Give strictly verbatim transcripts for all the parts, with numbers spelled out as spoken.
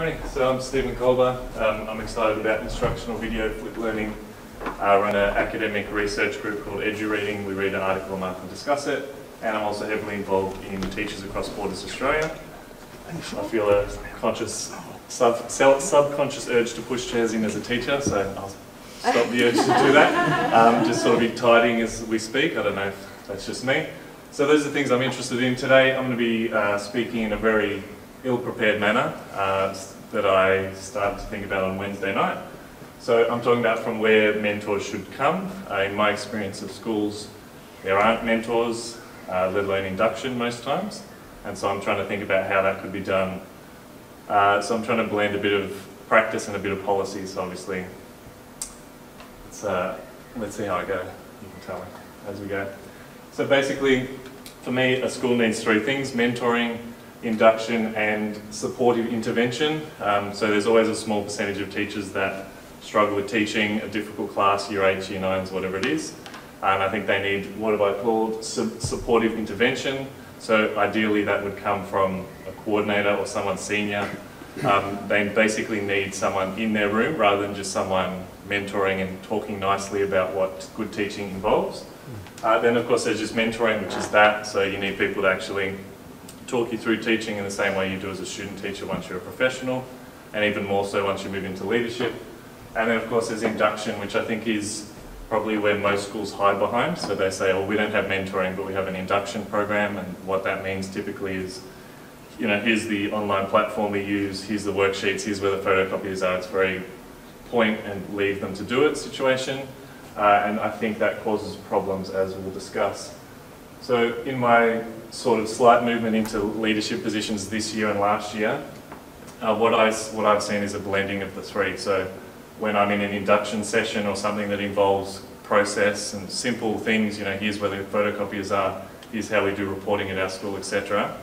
Morning. So I'm Steven Kolber. Um, I'm excited about instructional video with learning. I run an academic research group called EduReading. We read an article a month and discuss it. And I'm also heavily involved in Teachers Across Borders Australia. I feel a conscious, sub, subconscious urge to push chairs in as a teacher, so I'll stop the urge to do that. Um, just sort of be tidying as we speak. I don't know if that's just me. So those are the things I'm interested in today. I'm going to be uh, speaking in a very ill-prepared manner uh, that I started to think about on Wednesday night. So I'm talking about from where mentors should come. Uh, in my experience of schools, there aren't mentors, uh, let alone induction most times. And so I'm trying to think about how that could be done. Uh, so I'm trying to blend a bit of practice and a bit of policies, obviously. It's, uh, let's see how I go. You can tell me as we go. So basically, for me, a school needs three things: mentoring, induction, and supportive intervention. Um, so there's always a small percentage of teachers that struggle with teaching a difficult class, year eights, year nines, whatever it is. And I think they need, what have I called, Sub supportive intervention. So ideally that would come from a coordinator or someone senior. Um, they basically need someone in their room rather than just someone mentoring and talking nicely about what good teaching involves. Uh, then of course there's just mentoring, which is that. So you need people to actually talk you through teaching in the same way you do as a student teacher once you're a professional, and even more so once you move into leadership. And then of course there's induction, which I think is probably where most schools hide behind. So they say, oh, we don't have mentoring, but we have an induction program. And what that means typically is, you know, here's the online platform we use, here's the worksheets, here's where the photocopiers are. It's very point and leave them to do it situation. Uh, and I think that causes problems, as we'll discuss. So in my sort of slight movement into leadership positions this year and last year, uh, what, I, what I've seen is a blending of the three. So when I'm in an induction session or something that involves process and simple things, you know, here's where the photocopiers are, here's how we do reporting at our school, et cetera.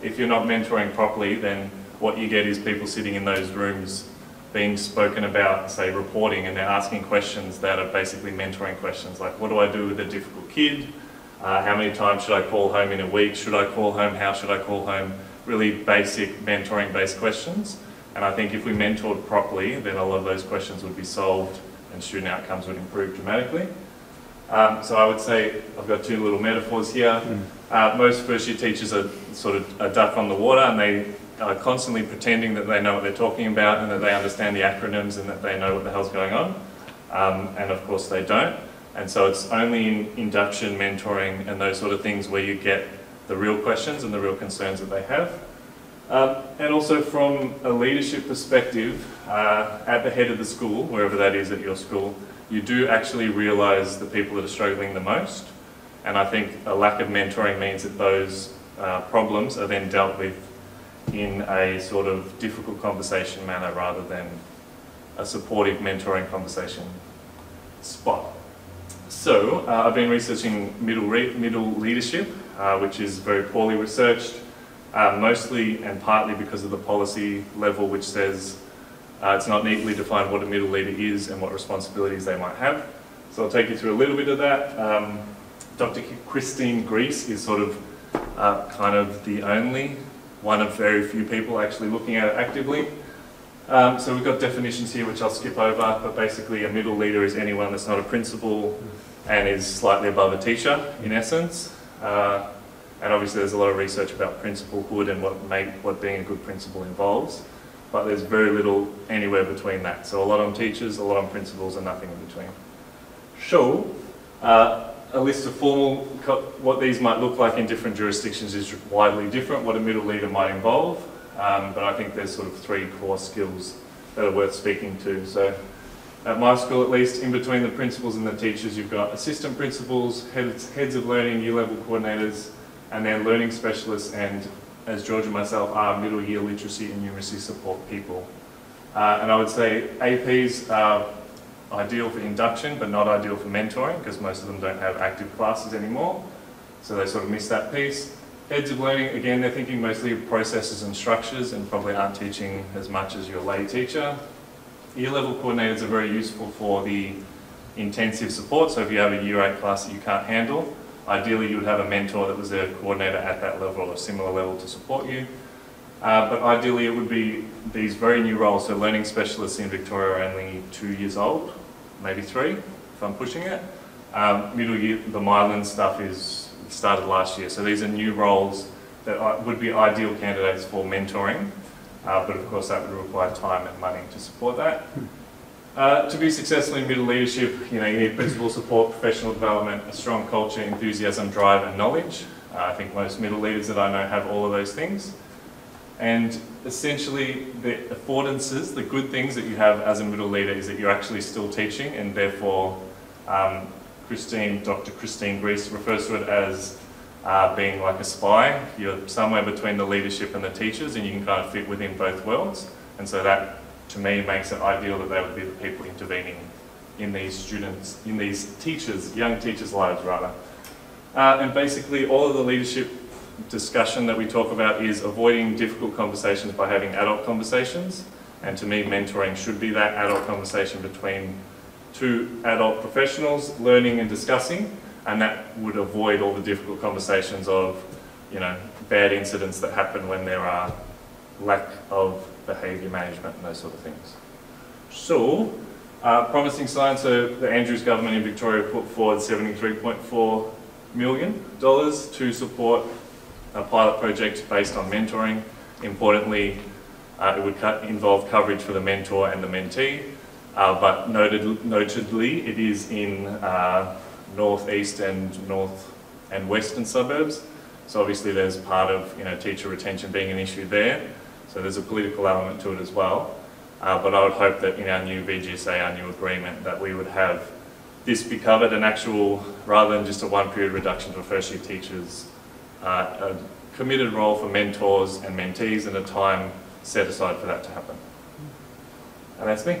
If you're not mentoring properly, then what you get is people sitting in those rooms being spoken about, say, reporting, and they're asking questions that are basically mentoring questions, like, what do I do with a difficult kid? Uh, how many times should I call home in a week? Should I call home? How should I call home? Really basic mentoring-based questions. And I think if we mentored properly, then a lot of those questions would be solved and student outcomes would improve dramatically. Um, so I would say, I've got two little metaphors here. Uh, most first-year teachers are sort of a duck on the water, and they are constantly pretending that they know what they're talking about and that they understand the acronyms and that they know what the hell's going on. Um, and of course they don't. And so it's only in induction, mentoring, and those sort of things where you get the real questions and the real concerns that they have. Um, and also from a leadership perspective, uh, at the head of the school, wherever that is at your school, you do actually realise the people that are struggling the most. And I think a lack of mentoring means that those uh, problems are then dealt with in a sort of difficult conversation manner rather than a supportive mentoring conversation spot. So uh, I've been researching middle, re middle leadership, uh, which is very poorly researched, uh, mostly and partly because of the policy level, which says uh, it's not neatly defined what a middle leader is and what responsibilities they might have. So I'll take you through a little bit of that. Um, Doctor Christine Grease is sort of uh, kind of the only one of very few people actually looking at it actively. Um, so we've got definitions here which I'll skip over, but basically a middle leader is anyone that's not a principal and is slightly above a teacher, in essence. Uh, and obviously there's a lot of research about principalhood and what, make, what being a good principal involves, but there's very little anywhere between that. So a lot on teachers, a lot on principals, and nothing in between. So, uh, a list of formal, what these might look like in different jurisdictions is widely different, what a middle leader might involve. Um, but I think there's sort of three core skills that are worth speaking to. So at my school, at least, in between the principals and the teachers, you've got assistant principals, heads, heads of learning, year level coordinators, and then learning specialists, and as Georgia and myself are middle year literacy and numeracy support people. Uh, and I would say A Ps are ideal for induction, but not ideal for mentoring, because most of them don't have active classes anymore. So they sort of miss that piece. Heads of learning, again, they're thinking mostly of processes and structures and probably aren't teaching as much as your lay teacher. Year level coordinators are very useful for the intensive support. So if you have a year eight class that you can't handle, ideally you would have a mentor that was a coordinator at that level or a similar level to support you. Uh, but ideally it would be these very new roles, so learning specialists in Victoria are only two years old, maybe three, if I'm pushing it. Um, middle year, the Myland stuff is started last year, so these are new roles that I, would be ideal candidates for mentoring, uh, but of course that would require time and money to support that. Uh, to be successful in middle leadership, you know, you need principal support, professional development, a strong culture, enthusiasm, drive and knowledge. Uh, I think most middle leaders that I know have all of those things. And essentially the affordances, the good things that you have as a middle leader is that you're actually still teaching, and therefore um, Christine, Doctor Christine Grease refers to it as uh, being like a spy. You're somewhere between the leadership and the teachers, and you can kind of fit within both worlds. And so that, to me, makes it ideal that they would be the people intervening in these students, in these teachers, young teachers' lives rather. Uh, and basically all of the leadership discussion that we talk about is avoiding difficult conversations by having adult conversations, and to me mentoring should be that adult conversation between two adult professionals learning and discussing, and that would avoid all the difficult conversations of, you know, bad incidents that happen when there are lack of behaviour management and those sort of things. So, uh, promising signs, so the Andrews government in Victoria put forward seventy-three point four million dollars to support a pilot project based on mentoring. Importantly, uh, it would cut, involve coverage for the mentor and the mentee, uh, but noted, notedly it is in uh, north east and north and western suburbs, so obviously there's part of, you know, teacher retention being an issue there, so there's a political element to it as well, uh, but I would hope that in our new B G S A, our new agreement, that we would have this be covered, an actual, rather than just a one period reduction for first year teachers, Uh, a committed role for mentors and mentees and a time set aside for that to happen. And that's me.